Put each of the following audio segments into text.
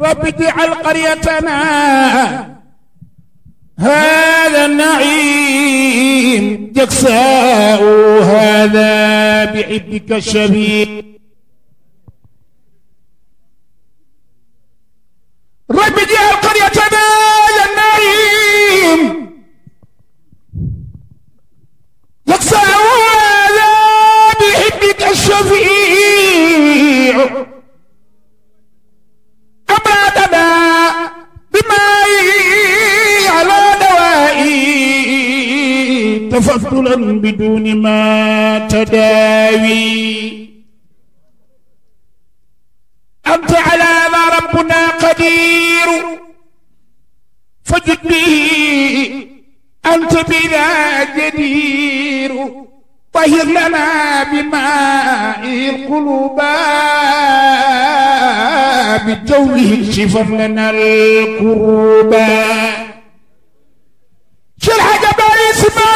رب اجعل قريتنا هذا النعيم جكساء هذا بعبدك الشبيب. رب اجعل قريتنا هذا النعيم جكساء هذا بعبدك الشفيع. تفضلا بدون ما تداوي أنت على ما ربنا قدير فجد به أنت بنا جدير. طهر لنا بماء القلوب بجوله شفر لنا الكروب. شرح جبال اسماعيل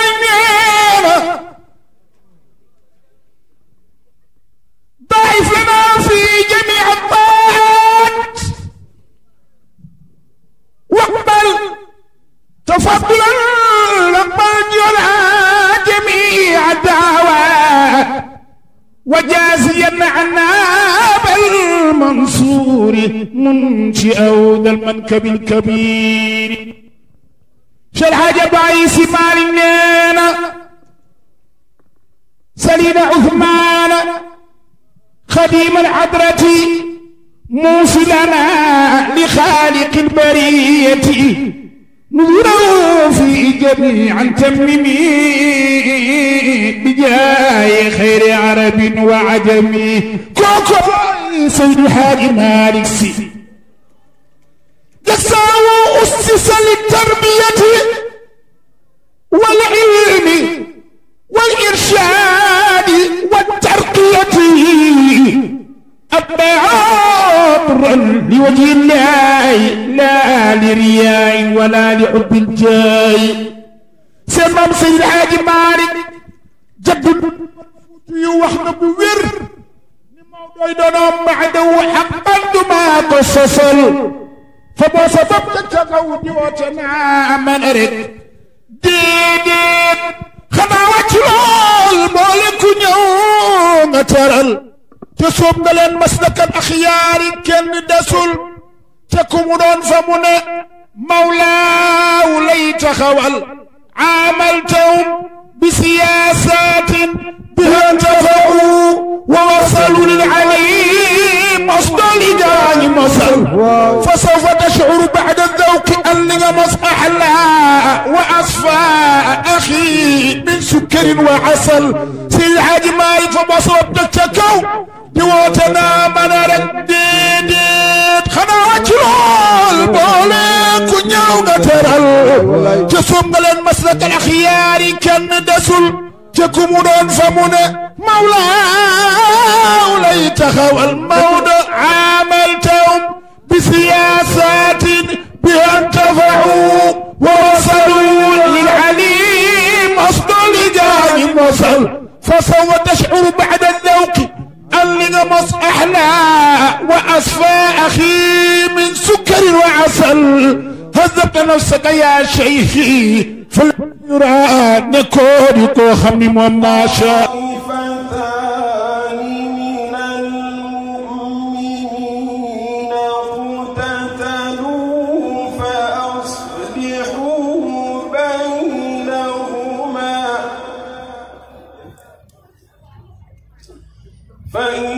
ضعف لنا في جميع الطاعات واقبل تفضلا لنا جميع الدعوات وجازيا عنا بالمنصور منشئ ذا المنكب الكبير. شرح جبعي سمارين سليم عثمان خديم العبرة موصلنا لخالق البرية نظره في جميع تممي بجاه خير عرب وعجمي. كوكب سيد حاج مالك سي جساو أسس للتربية والعلم والإرشاد والترقية أبعاطرا لوجه الله لا لرياء ولا لحب الجاي. سمم سيد الحاج مالك جد وحنا بوير موضوع دونهم بعده حقا ما قصصوا فبوصفت تقودي وتنا من أرد ديديد خناوات المولك نيوم ترل تصوب لن مسلك الأخيار كن دسل تكمرون فمن مولاو ليت خوال عاملتهم بسياسات بها انتفعوا ووصلوا للعليم أصدى لجاني مصر فسوف تشعر بعد الذوق أننا مصح لها وأصفى أخي من سكر وعسل. سلعة دماء فمصر بتتكو دواتنا منارك ديديد خناوات البوليك ونيوم ترى جسم لن مسلك الأخيار كان دسل تكمرون فمنا مولا ليت خوال الموت عاملتهم بسياسات بها انتفعوا ووصلوا للعليم أصدر لجانب وصل فسوى تشعر بعد الذوق أننا مصحنا وأصفى أخي من سكر وعسل. هذبت نفسك يا شيخي فلنرى نكورك وخمم وما شاء فإن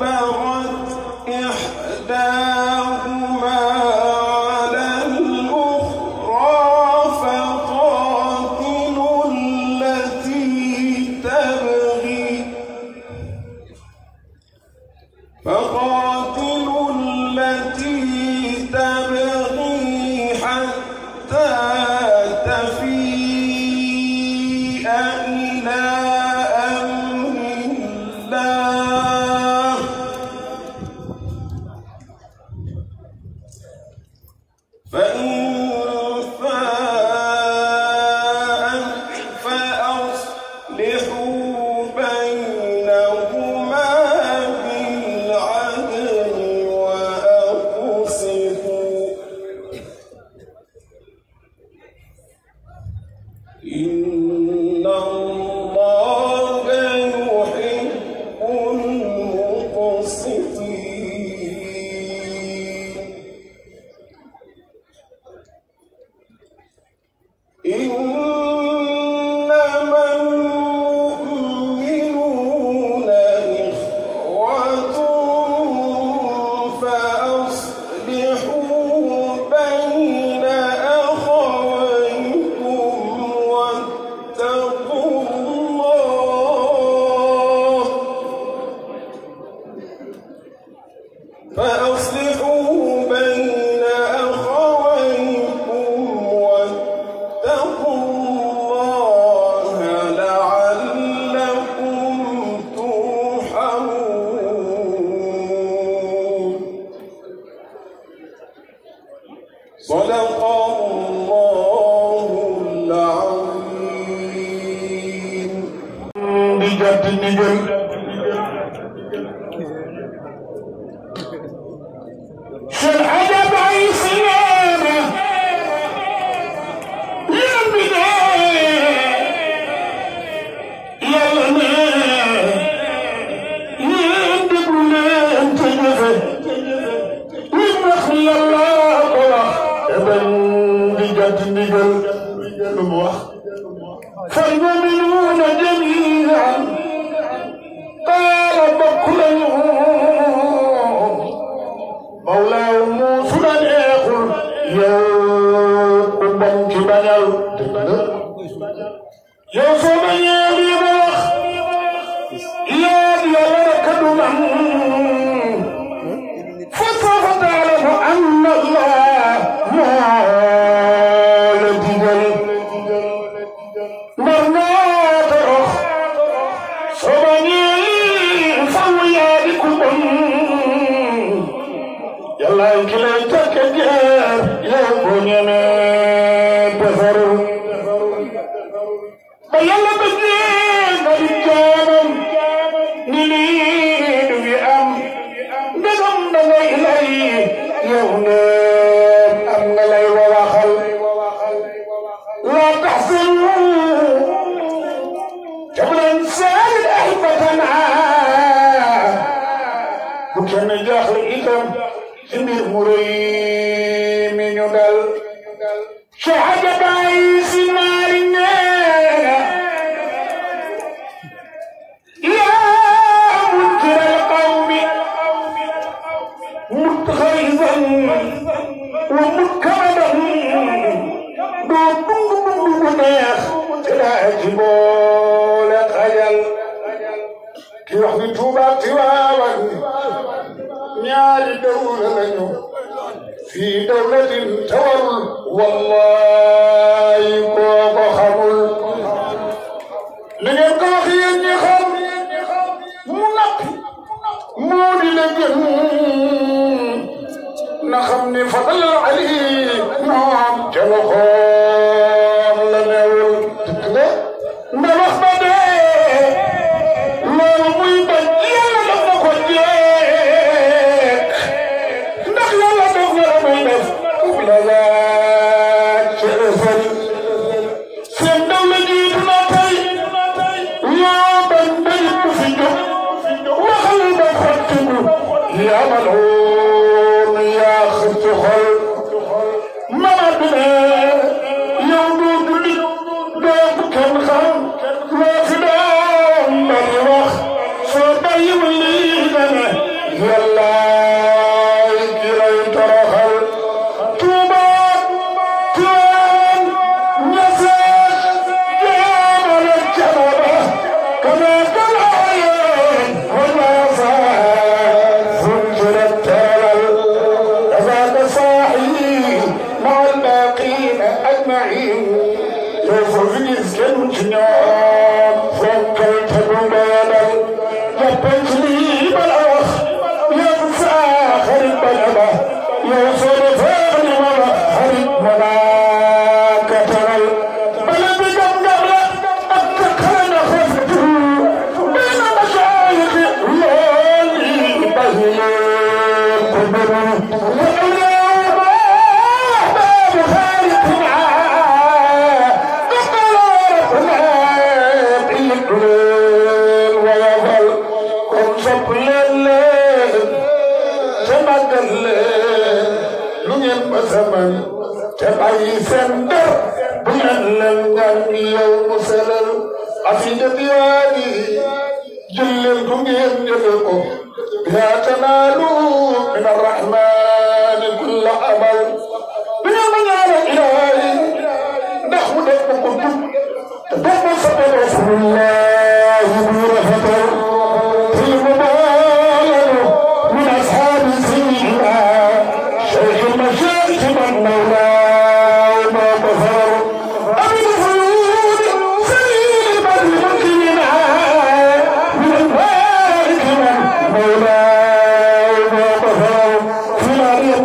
بغت إحداهما على الأخرى فقاتلوا التي تبغي حتى تفيء إلى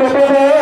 Come on, come on.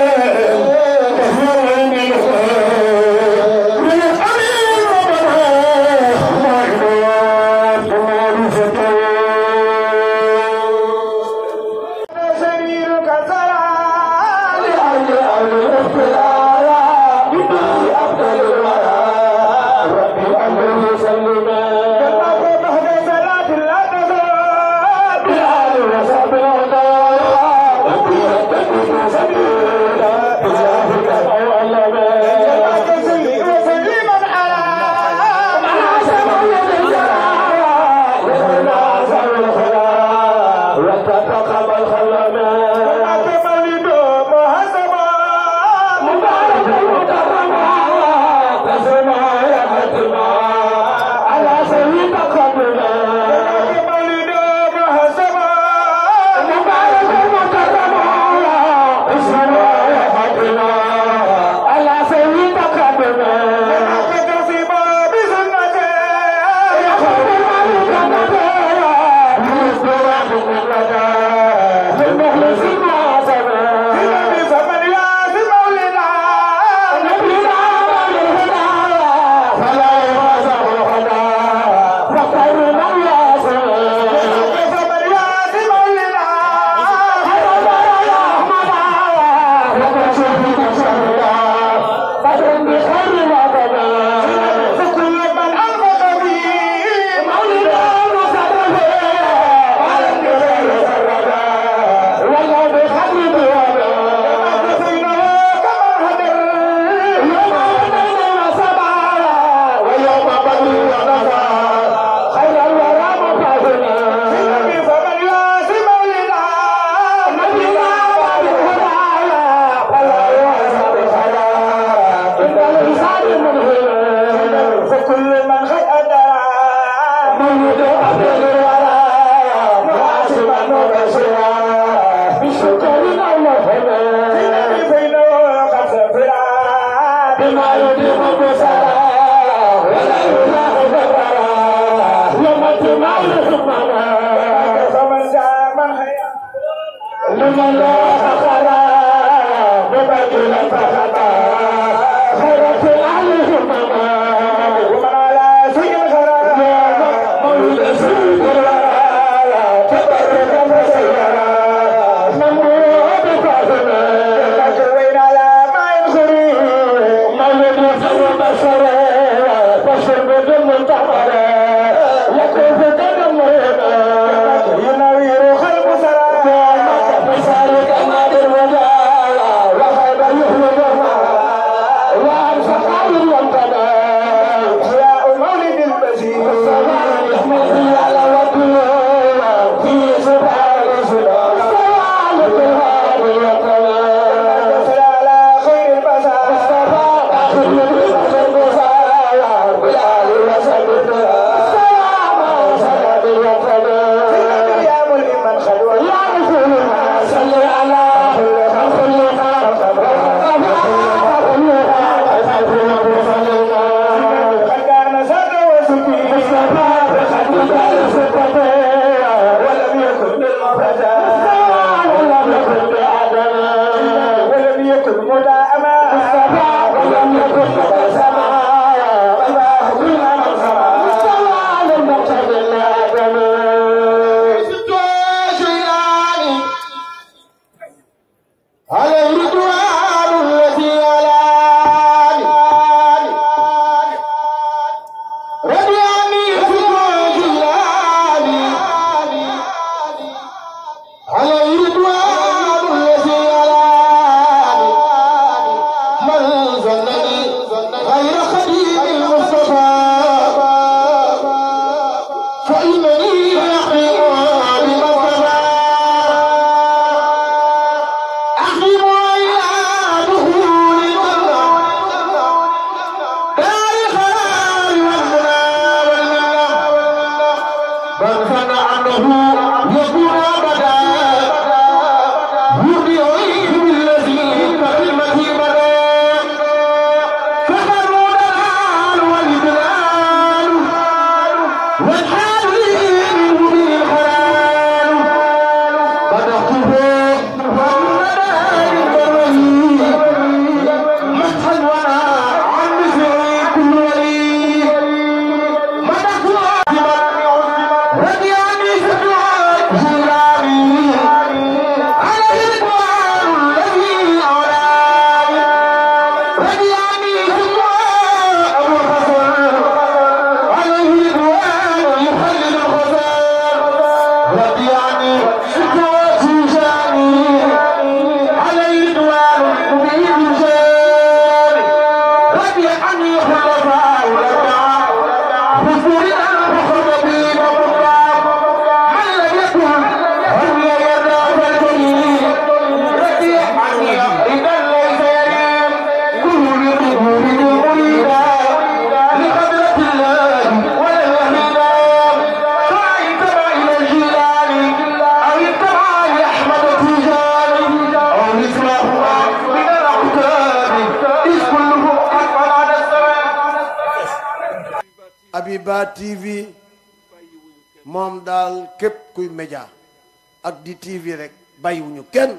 Iba TV moom daal képp kuy média ak di TV rek bàyyiwuñu kenn.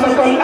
Gracias.